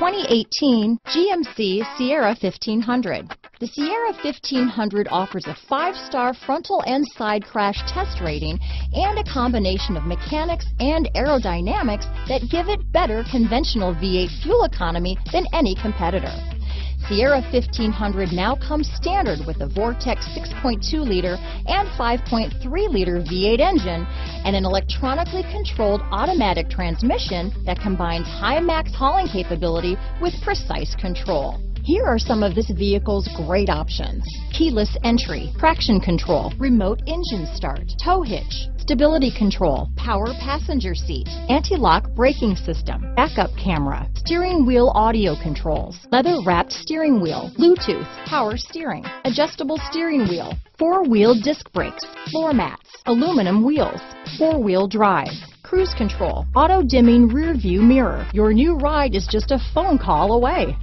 2018 GMC Sierra 1500. The Sierra 1500 offers a 5-star frontal and side crash test rating and a combination of mechanics and aerodynamics that give it better conventional V8 fuel economy than any competitor. Sierra 1500 now comes standard with a Vortex 6.2-liter and 5.3-liter V8 engine and an electronically controlled automatic transmission that combines high max hauling capability with precise control. Here are some of this vehicle's great options: keyless entry, traction control, remote engine start, tow hitch, stability control, power passenger seat, anti-lock braking system, backup camera, steering wheel audio controls, leather-wrapped steering wheel, Bluetooth, power steering, adjustable steering wheel, four-wheel disc brakes, floor mats, aluminum wheels, four-wheel drive, cruise control, auto-dimming rear-view mirror. Your new ride is just a phone call away.